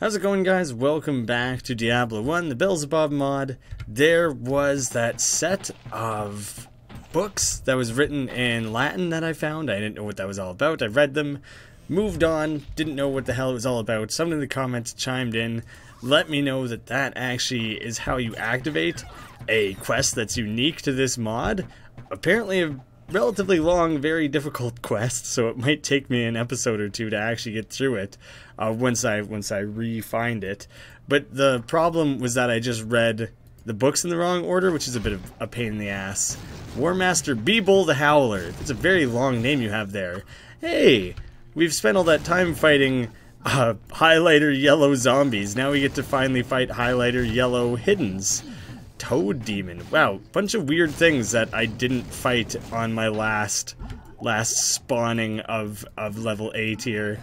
How's it going, guys? Welcome back to Diablo 1, the Belzebub mod. There was that set of books that was written in Latin that I found. I didn't know what that was all about. I read them, moved on, didn't know what the hell it was all about. Someone in the comments chimed in, let me know that that actually is how you activate a quest that's unique to this mod. Apparently a relatively long, very difficult quest, so it might take me an episode or two to actually get through it once I re-find it. But the problem was that I just read the books in the wrong order, which is a bit of a pain in the ass. Warmaster Bebel the Howler. That's a very long name you have there. Hey, we've spent all that time fighting highlighter yellow zombies. Now we get to finally fight highlighter yellow hiddens. Toad demon. Wow, bunch of weird things that I didn't fight on my last spawning of level A tier.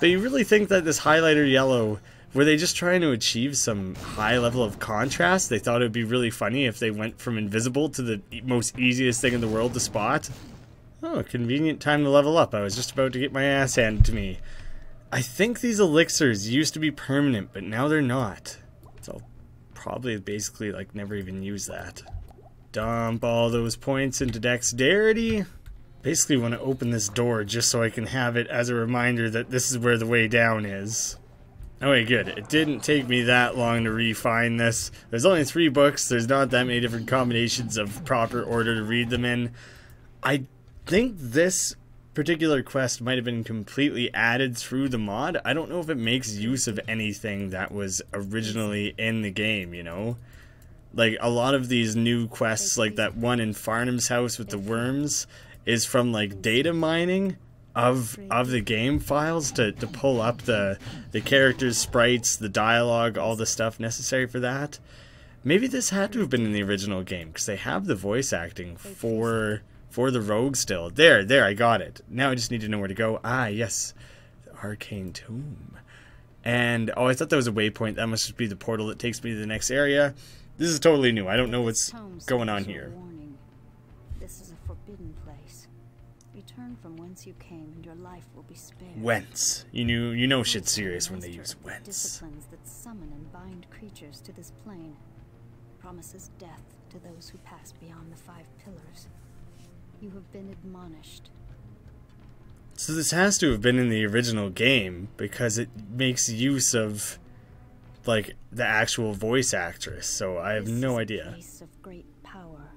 But you really think that this highlighter yellow, were they just trying to achieve some high level of contrast? They thought it would be really funny if they went from invisible to the most easiest thing in the world to spot? Oh, convenient time to level up. I was just about to get my ass handed to me. I think these elixirs used to be permanent, but now they're not. So probably basically like never even use that. Dump all those points into dexterity. Basically want to open this door just so I can have it as a reminder that this is where the way down is. Okay, good. It didn't take me that long to refine this. There's only 3 books. There's not that many different combinations of proper order to read them in. I think this particular quest might have been completely added through the mod. I don't know if it makes use of anything that was originally in the game, you know? Like, a lot of these new quests, like that one in Farnham's house with the worms, is from, like, data mining of the game files to pull up the characters, sprites, the dialogue, all the stuff necessary for that. Maybe this had to have been in the original game, because they have the voice acting for the Rogue still. There, I got it. Now I just need to know where to go. Ah, yes. The Arcane Tomb. And, oh, I thought that was a waypoint. That must just be the portal that takes me to the next area. This is totally new. I don't know what's going on here. Warning. This is a forbidden place. Return from whence you came and your life will be spared. Whence. You know shit's serious when they use whence. Disciplines that summon and bind creatures to this plane. Promises death to those who pass beyond the 5 pillars. You have been admonished. So this has to have been in the original game because it makes use of, like, the actual voice actress. So I have no idea. Place of great power.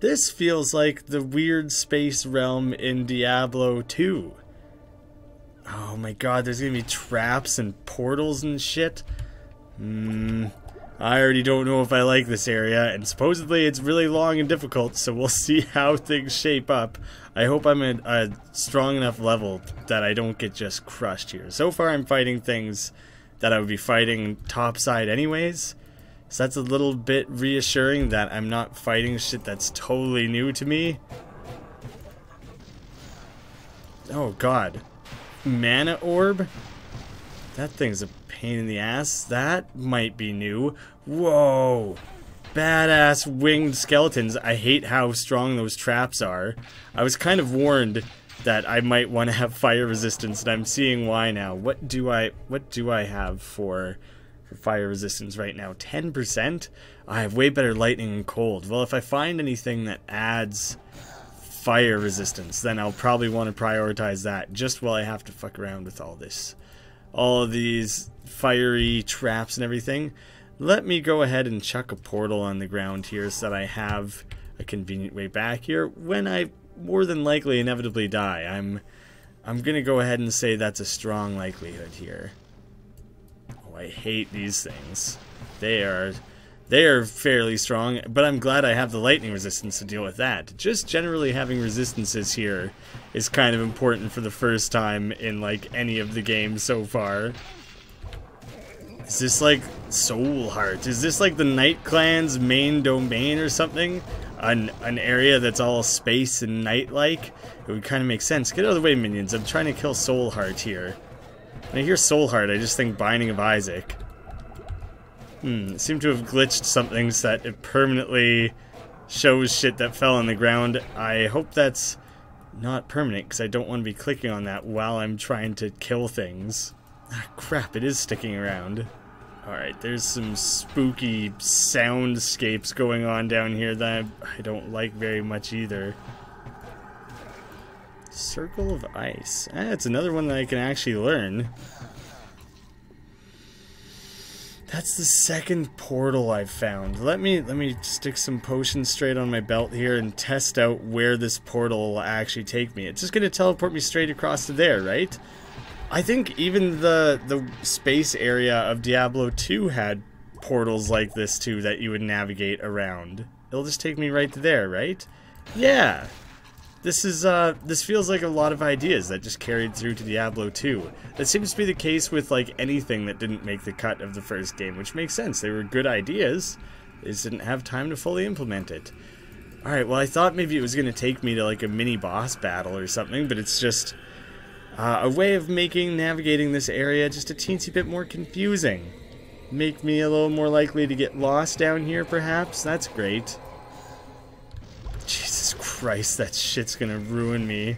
This feels like the weird space realm in Diablo 2. Oh my god, there's gonna be traps and portals and shit. I already don't know if I like this area, and supposedly it's really long and difficult, so we'll see how things shape up. I hope I'm at a strong enough level that I don't get just crushed here. So far I'm fighting things that I would be fighting topside anyways, so that's a little bit reassuring that I'm not fighting shit that's totally new to me. Oh god. Mana orb? That thing's a pain in the ass. That might be new. Whoa! Badass winged skeletons. I hate how strong those traps are. I was kind of warned that I might want to have fire resistance, and I'm seeing why now. What do I have for fire resistance right now? 10%? I have way better lightning and cold. Well, if I find anything that adds fire resistance, then I'll probably want to prioritize that just while I have to fuck around with all this. All of these fiery traps and everything. Let me go ahead and chuck a portal on the ground here so that I have a convenient way back here when I more than likely inevitably die. I'm gonna go ahead and say that's a strong likelihood here. Oh, I hate these things. They are fairly strong, but I'm glad I have the lightning resistance to deal with that. Just generally having resistances here is kind of important for the first time in, like, any of the games so far. Is this, like, Soulheart? Is this, like, the Knight Clan's main domain or something? An area that's all space and night-like? It would kind of make sense. Get out of the way, minions. I'm trying to kill Soulheart here. When I hear Soulheart, I just think Binding of Isaac. It seemed to have glitched something so that it permanently shows shit that fell on the ground. I hope that's not permanent, because I don't want to be clicking on that while I'm trying to kill things. Ah, crap, it is sticking around. Alright, there's some spooky soundscapes going on down here that I don't like very much either. Circle of Ice. Ah, it's another one that I can actually learn. That's the second portal I've found. Let me stick some potions straight on my belt here and test out where this portal will actually take me. It's just gonna teleport me straight across to there, right? I think even the space area of Diablo 2 had portals like this too that you would navigate around. It'll just take me right to there, right? Yeah. This is this feels like a lot of ideas that just carried through to Diablo 2. That seems to be the case with like anything that didn't make the cut of the first game, which makes sense. They were good ideas. They just didn't have time to fully implement it. Alright, well I thought maybe it was gonna take me to like a mini boss battle or something, but it's just a way of making navigating this area just a teensy bit more confusing. Make me a little more likely to get lost down here perhaps? That's great. Jesus Christ, that shit's gonna ruin me.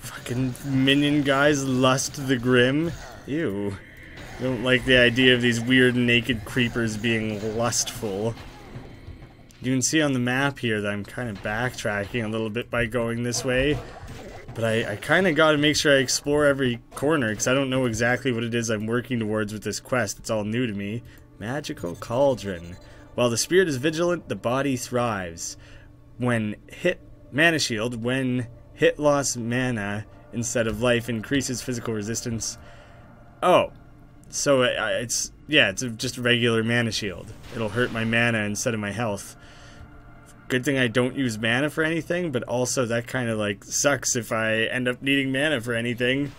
Fucking minion guys, Lust the Grim. Ew. Don't like the idea of these weird naked creepers being lustful. You can see on the map here that I'm kind of backtracking a little bit by going this way. But I kind of got to make sure I explore every corner because I don't know exactly what it is I'm working towards with this quest. It's all new to me. Magical Cauldron. While the spirit is vigilant, the body thrives. When hit, mana shield. When hit, loss mana instead of life increases physical resistance. Oh, so it's yeah, it's just a regular mana shield. It'll hurt my mana instead of my health. Good thing I don't use mana for anything, but also that kind of like sucks if I end up needing mana for anything.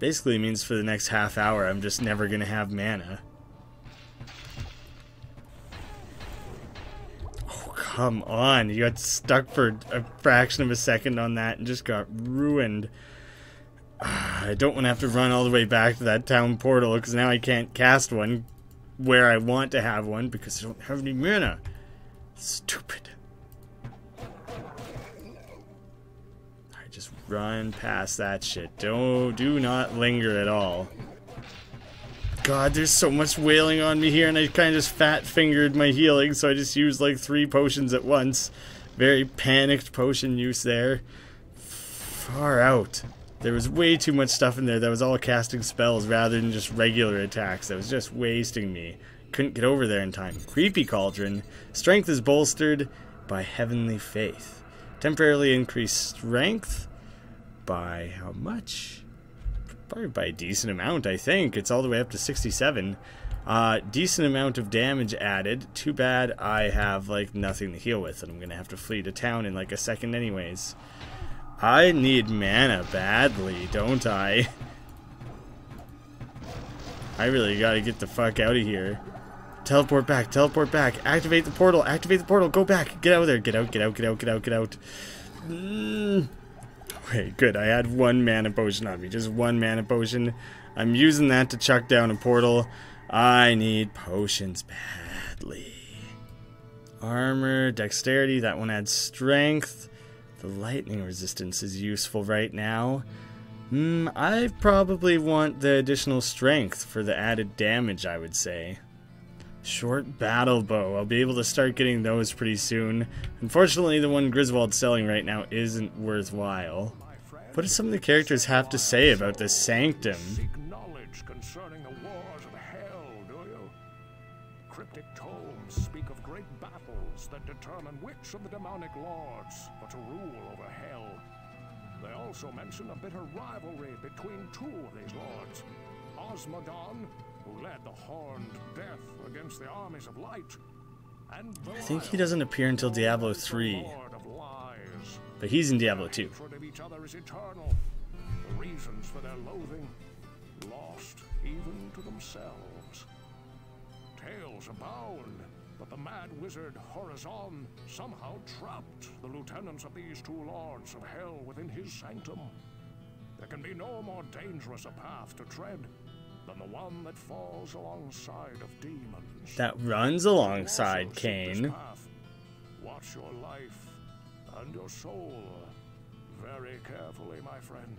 Basically means for the next half hour, I'm just never gonna have mana. Come on, you got stuck for a fraction of a second on that and just got ruined. I don't want to have to run all the way back to that town portal because now I can't cast one where I want to have one because I don't have any mana. Stupid. I just run past that shit. Do not linger at all. God, there's so much wailing on me here, and I kind of just fat-fingered my healing, so I just used like 3 potions at once. Very panicked potion use there. Far out. There was way too much stuff in there that was all casting spells rather than just regular attacks. That was just wasting me. Couldn't get over there in time. Creepy Cauldron. Strength is bolstered by Heavenly Faith. Temporarily increased strength by how much? Probably by a decent amount, I think. It's all the way up to 67. Decent amount of damage added. Too bad I have, like, nothing to heal with, and I'm gonna have to flee to town in, like, a second anyways. I need mana badly, don't I? I really gotta get the fuck out of here. Teleport back, teleport back. Activate the portal, go back. Get out of there. Get out, get out, get out, get out, get out. Okay, good. I had 1 mana potion on me. Just 1 mana potion. I'm using that to chuck down a portal. I need potions badly. Armor, dexterity. That one adds strength. The lightning resistance is useful right now. I probably want the additional strength for the added damage, I would say. Short battle bow. I'll be able to start getting those pretty soon. Unfortunately, the one Griswold's selling right now isn't worthwhile. What do some of the characters have to say about this sanctum? Seek knowledge concerning the wars of hell, do you? Cryptic tomes speak of great battles that determine which of the demonic lords are to rule over hell. They also mention a bitter rivalry between 2 of these lords. Osmogon, who led the Horned Death against the armies of light, and I think he doesn't appear until Diablo 3, but he's in Diablo 2. The reasons for their loathing, lost even to themselves. Tales abound, but the mad wizard Horazon somehow trapped the lieutenants of these 2 lords of hell within his sanctum. There can be no more dangerous a path to tread than the one that falls alongside of demons. That runs alongside Cain. Watch your life and your soul very carefully, my friend.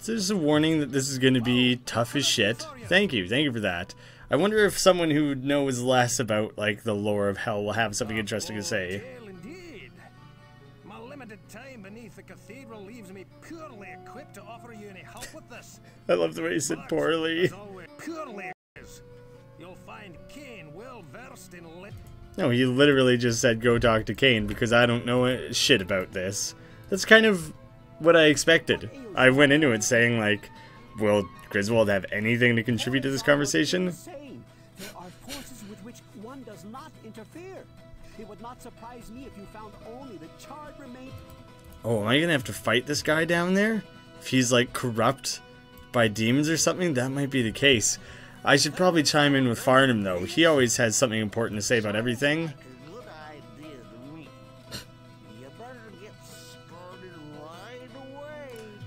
So just a warning that this is going to be tough as shit. Thank you for that. I wonder if someone who knows less about, like, the lore of hell will have something interesting to say. My limited time beneath the cathedral leaves me poorly equipped to offer you any help with this. I love the way he said poorly. You'll find Cain well versed in lit. No, he literally just said go talk to Cain because I don't know shit about this. That's kind of what I expected. I went into it saying, like, will Griswold have anything to contribute to this conversation? There are forces with which one does not interfere. It would not surprise me if you found only the charred remains. Oh, am I gonna have to fight this guy down there? If he's, like, corrupt by demons or something, that might be the case. I should probably chime in with Farnham, though. He always has something important to say about everything.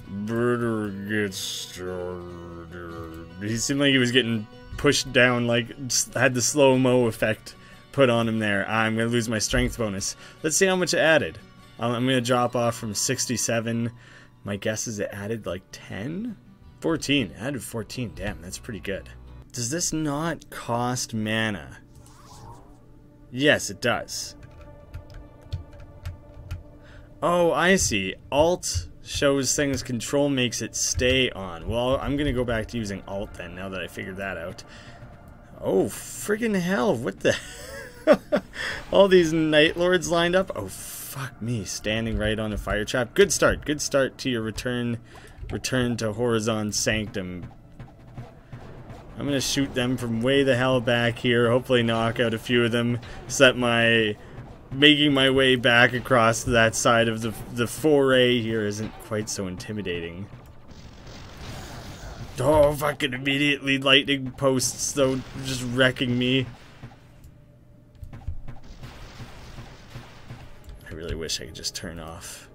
Brother gets started. He seemed like he was getting pushed down, like, just had the slow-mo effect put on him there. I'm going to lose my strength bonus. Let's see how much it added. I'm going to drop off from 67. My guess is it added, like, 10? 14. It added 14. Damn, that's pretty good. Does this not cost mana? Yes, it does. Oh, I see. Alt shows things, control makes it stay on. Well, I'm gonna go back to using alt then, now that I figured that out. Oh, friggin' hell, what the... All these Night Lords lined up? Oh, fuck me, standing right on a fire trap. Good start to your return to Horazon Sanctum. I'm gonna shoot them from way the hell back here, hopefully knock out a few of them, so that my... making my way back across to that side of the foray here isn't quite so intimidating. Oh, fucking immediately lightning posts, though, just wrecking me. I really wish I could just turn off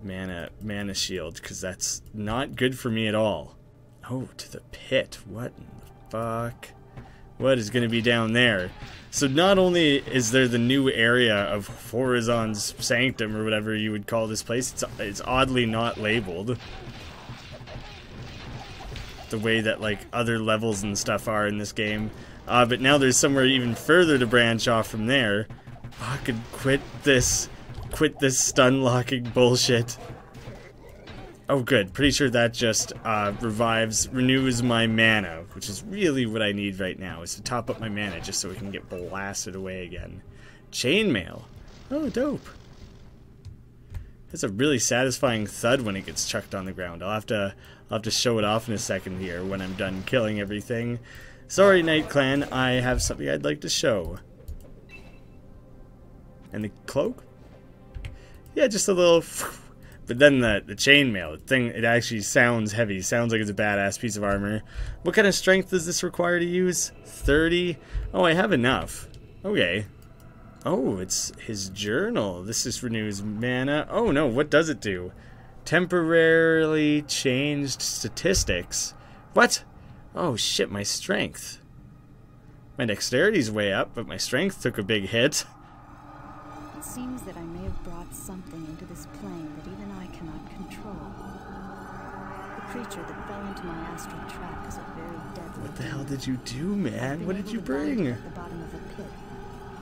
mana shield, because that's not good for me at all. Oh, to the pit. What in the fuck? What is going to be down there? So not only is there the new area of Horazon's Sanctum, or whatever you would call this place, it's oddly not labeled. The way that, like, other levels and stuff are in this game. But now there's somewhere even further to branch off from there. Fucking quit this stun-locking bullshit. Oh good, pretty sure that just renews my mana, which is really what I need right now, is to top up my mana just so we can get blasted away again. Chainmail! Oh, dope. That's a really satisfying thud when it gets chucked on the ground. I'll have to show it off in a second here when I'm done killing everything. Sorry, Knight Clan, I have something I'd like to show. And the cloak? Yeah, just a little... But then the chainmail, the thing, it actually sounds heavy. Sounds like it's a badass piece of armor. What kind of strength does this require to use? 30? Oh, I have enough. Okay. Oh, it's his journal. This just renews mana. Oh no, what does it do? Temporarily changed statistics. What? Oh shit, my strength. My dexterity's way up, but my strength took a big hit. It seems that I may have brought something into this plane that even I cannot control. The creature that fell into my astral trap is a very deadly... What the hell did you do, man? What did you bring? At the bottom of a pit,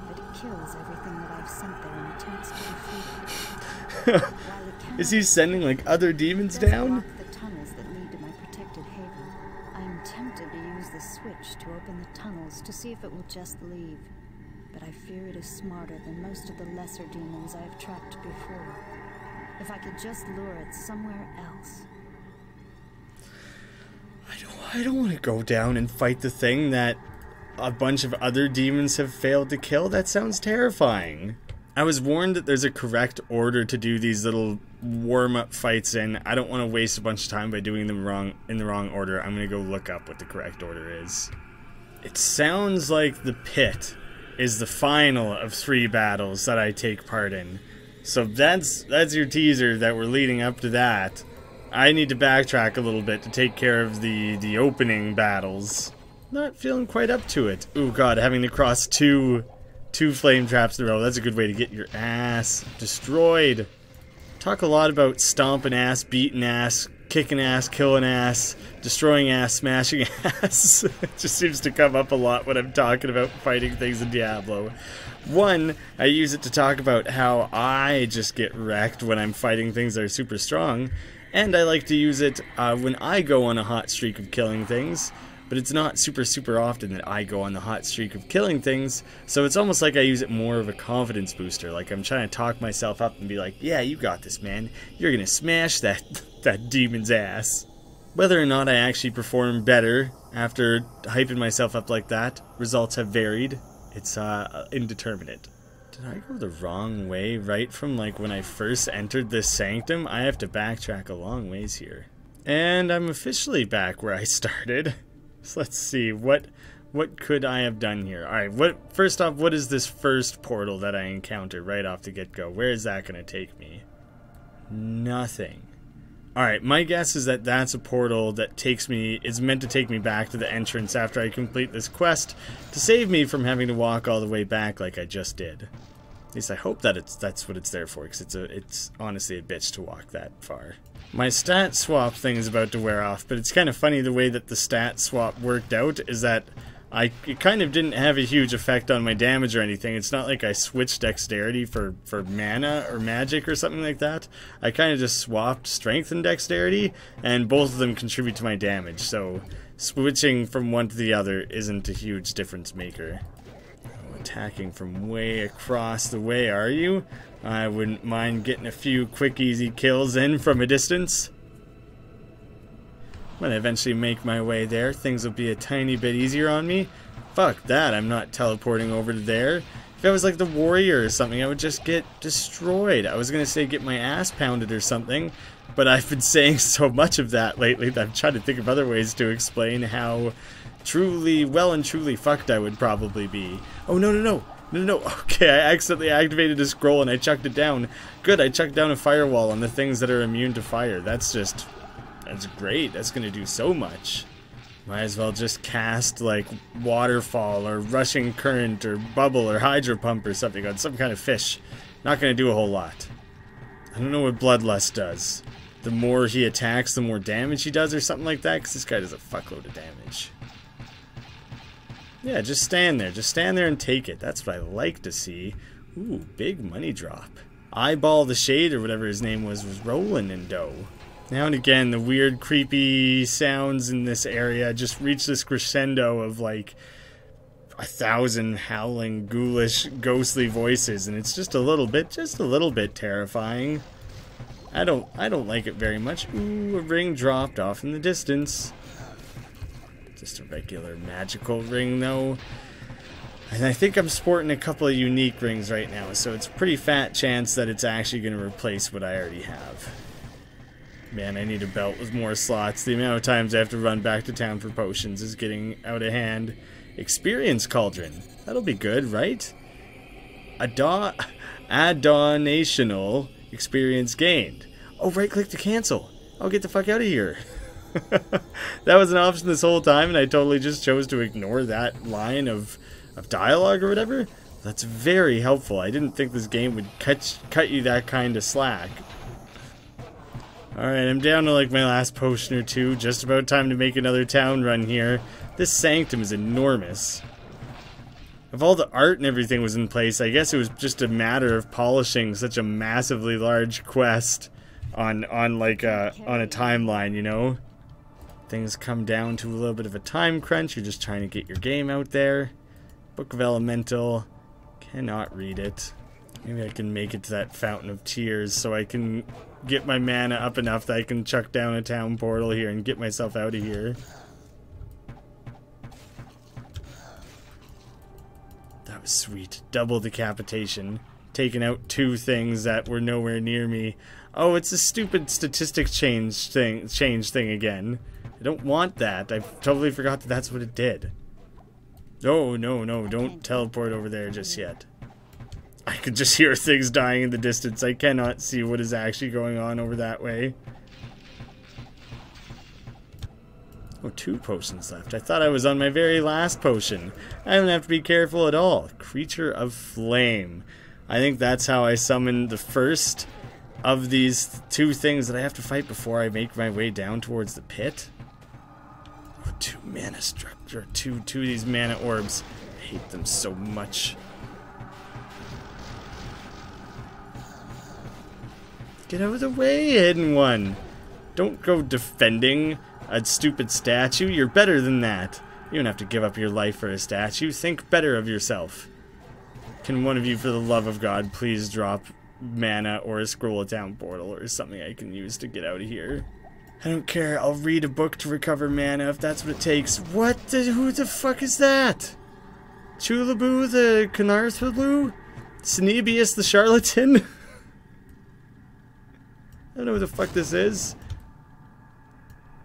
but it kills everything that I've sent there and attempts to defeat it. Is he sending, like, other demons down? The tunnels that lead to my protected haven. I am tempted to use the switch to open the tunnels to see if it will just leave. But I fear it is smarter than most of the lesser demons I have trapped before. If I could just lure it somewhere else. I don't want to go down and fight the thing that a bunch of other demons have failed to kill. That sounds terrifying. I was warned that there's a correct order to do these little warm-up fights in. I don't want to waste a bunch of time by doing them in the wrong order. I'm going to go look up what the correct order is. It sounds like the pit is the final of 3 battles that I take part in. So that's your teaser that we're leading up to that. I need to backtrack a little bit to take care of the opening battles. Not feeling quite up to it. Ooh god, having to cross two flame traps in a row, that's a good way to get your ass destroyed. Talk a lot about stomping ass, beating ass, kicking ass, killing ass, destroying ass, smashing ass. It just seems to come up a lot when I'm talking about fighting things in Diablo. One, I use it to talk about how I just get wrecked when I'm fighting things that are super strong, and I like to use it when I go on a hot streak of killing things, but it's not super often that I go on the hot streak of killing things, so it's almost like I use it more of a confidence booster, like I'm trying to talk myself up and be like, yeah, you got this, man, you're gonna smash that demon's ass. Whether or not I actually perform better after hyping myself up like that, results have varied. It's indeterminate. Did I go the wrong way right from like when I first entered this sanctum? I have to backtrack a long ways here. And I'm officially back where I started. So let's see, what could I have done here? Alright, first off, what is this first portal that I encounter right off the get-go? Where is that gonna take me? Nothing. Alright, my guess is that that's a portal that takes me, is meant to take me back to the entrance after I complete this quest to save me from having to walk all the way back like I just did. At least I hope that that's what it's there for, because it's honestly a bitch to walk that far. My stat swap thing is about to wear off, but it's kind of funny the way that the stat swap worked out is that it kind of didn't have a huge effect on my damage or anything. It's not like I switched dexterity for mana or magic or something like that. I kind of just swapped strength and dexterity, and both of them contribute to my damage, so switching from one to the other isn't a huge difference maker. Attacking from way across the way, are you? I wouldn't mind getting a few quick easy kills in from a distance. When I eventually make my way there, things will be a tiny bit easier on me. Fuck that, I'm not teleporting over to there. If I was like the warrior or something, I would just get destroyed. I was gonna say get my ass pounded or something, but I've been saying so much of that lately that I'm trying to think of other ways to explain how truly, well and truly fucked I would probably be. Oh no, okay, I accidentally activated a scroll and I chucked it down. Good, I chucked down a firewall on the things that are immune to fire. That's great, that's gonna do so much. Might as well just cast like waterfall or rushing current or bubble or hydro pump or something on some kind of fish. Not gonna do a whole lot. I don't know what bloodlust does. The more he attacks, the more damage he does or something like that, because this guy does a fuckload of damage. Yeah, just stand there. Just stand there and take it. That's what I like to see. Ooh, big money drop. Eyeball the Shade or whatever his name was rolling in dough. Now and again, the weird, creepy sounds in this area just reach this crescendo of like 1,000 howling, ghoulish, ghostly voices, and it's just a little bit terrifying. I don't like it very much. Ooh, a ring dropped off in the distance. Just a regular magical ring, though. And I think I'm sporting a couple of unique rings right now, so it's a pretty fat chance that it's actually going to replace what I already have. Man, I need a belt with more slots. The amount of times I have to run back to town for potions is getting out of hand. Experience Cauldron. That'll be good, right? Addonational experience gained. Oh, right-click to cancel. I'll get the fuck out of here. That was an option this whole time, and I totally just chose to ignore that line of dialogue or whatever. That's very helpful. I didn't think this game would cut you that kind of slack. Alright, I'm down to like my last potion or two. Just about time to make another town run here. This sanctum is enormous. If all the art and everything was in place, I guess it was just a matter of polishing such a massively large quest on a timeline, you know? Things come down to a little bit of a time crunch. You're just trying to get your game out there. Book of Elemental. Cannot read it. Maybe I can make it to that Fountain of Tears so I can get my mana up enough that I can chuck down a town portal here and get myself out of here. That was sweet. Double decapitation. Taking out two things that were nowhere near me. Oh, it's a stupid statistic change thing again. I don't want that. I totally forgot that that's what it did. Oh, no, don't teleport over there just yet. I could just hear things dying in the distance. I cannot see what is actually going on over that way. Oh, two potions left. I thought I was on my very last potion. I don't have to be careful at all. Creature of Flame. I think that's how I summoned the first of these two things that I have to fight before I make my way down towards the pit. Oh, two mana structure, two of these mana orbs. I hate them so much. Get out of the way, hidden one. Don't go defending a stupid statue. You're better than that. You don't have to give up your life for a statue. Think better of yourself. Can one of you, for the love of God, please drop mana or scroll a down portal or something I can use to get out of here? I don't care. I'll read a book to recover mana if that's what it takes. What? Who the fuck is that? Chulaboo the Canarthaloo? Snebius the Charlatan? I don't know what the fuck this is.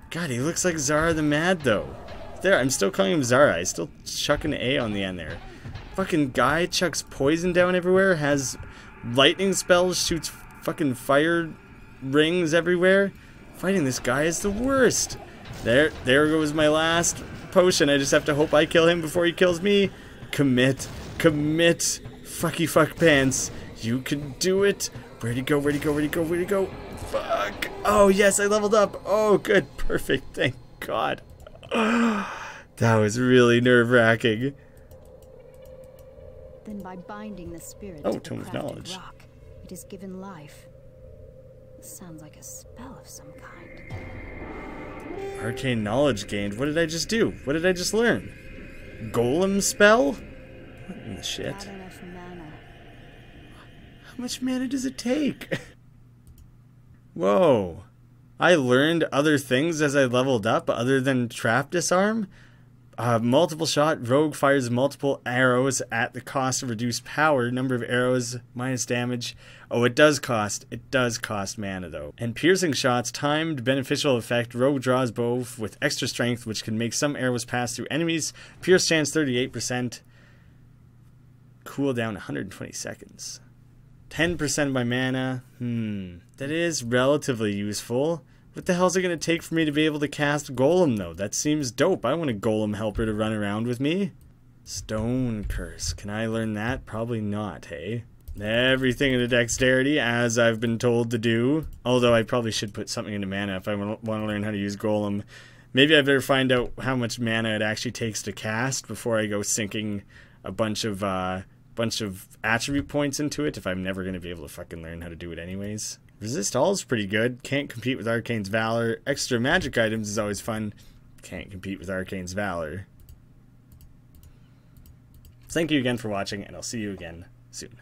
God, he looks like Zara the Mad, though. There, I'm still calling him Zara. I still chuck an A on the end there. Fucking guy chucks poison down everywhere, has lightning spells, shoots fucking fire rings everywhere. Fighting this guy is the worst. There goes my last potion. I just have to hope I kill him before he kills me. Commit, fucky fuck pants. You can do it. Where'd he go? Where'd he go? Where'd he go? Where'd he go? Fuck! Oh yes, I leveled up! Oh good, perfect, thank God. That was really nerve-wracking. Then by binding the spirit to the crafted rock, it is given life. Sounds like a spell of some kind. Arcane knowledge gained. What did I just do? What did I just learn? Golem spell? What in the shit? How much mana does it take? Whoa. I learned other things as I leveled up other than trap disarm. Multiple shot. Rogue fires multiple arrows at the cost of reduced power. Number of arrows minus damage. Oh, it does cost mana though. And piercing shots. Timed beneficial effect. Rogue draws bow with extra strength, which can make some arrows pass through enemies. Pierce chance 38%. Cooldown 120 seconds. 10% of my mana, that is relatively useful. What the hell is it going to take for me to be able to cast Golem, though? That seems dope. I want a Golem helper to run around with me. Stone Curse. Can I learn that? Probably not, hey? Everything into Dexterity, as I've been told to do. Although I probably should put something into mana if I want to learn how to use Golem. Maybe I better find out how much mana it actually takes to cast before I go sinking a bunch of attribute points into it if I'm never going to be able to fucking learn how to do it anyways. Resist all is pretty good. Can't compete with Arcane's Valor. Extra magic items is always fun. Can't compete with Arcane's Valor. Thank you again for watching, and I'll see you again soon.